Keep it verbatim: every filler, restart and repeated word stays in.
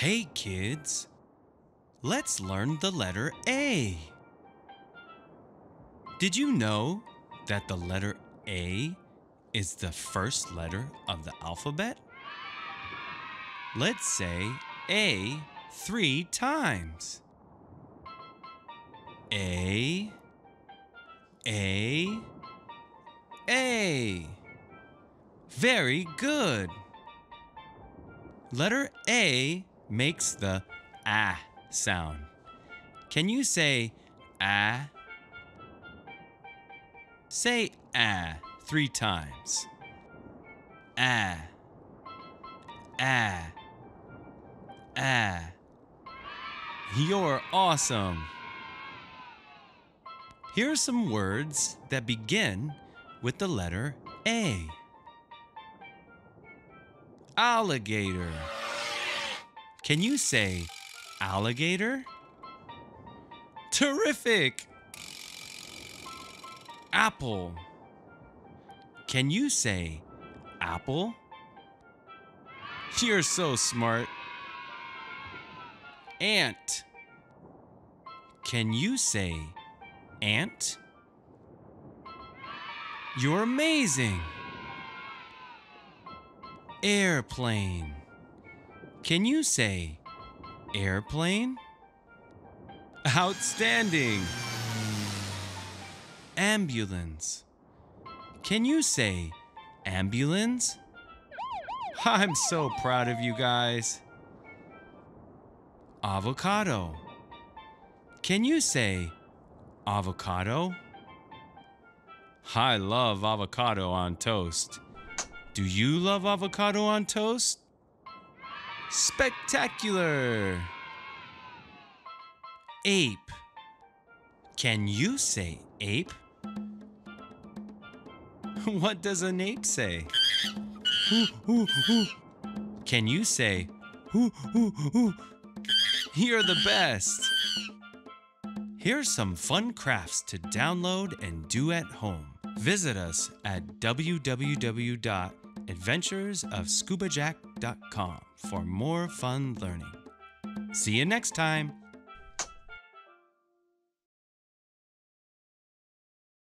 Hey kids, let's learn the letter A. Did you know that the letter A is the first letter of the alphabet? Let's say A three times. A, A, A. Very good. Letter A makes the ah sound. Can you say ah? Say ah three times. Ah, ah, ah. You're awesome. Here are some words that begin with the letter A. Alligator. Can you say alligator? Terrific! Apple. Can you say apple? You're so smart. Ant. Can you say ant? You're amazing. Airplane. Can you say airplane? Outstanding. Ambulance. Can you say ambulance? I'm so proud of you guys. Avocado. Can you say avocado? I love avocado on toast. Do you love avocado on toast? Spectacular! Ape. Can you say ape? What does an ape say? Hoo, hoo, hoo. Can you say hoo, hoo, hoo? You're the best! Here's some fun crafts to download and do at home. Visit us at w w w dot adventures of scuba jack dot com. adventures of scuba jack dot com for more fun learning. See you next time!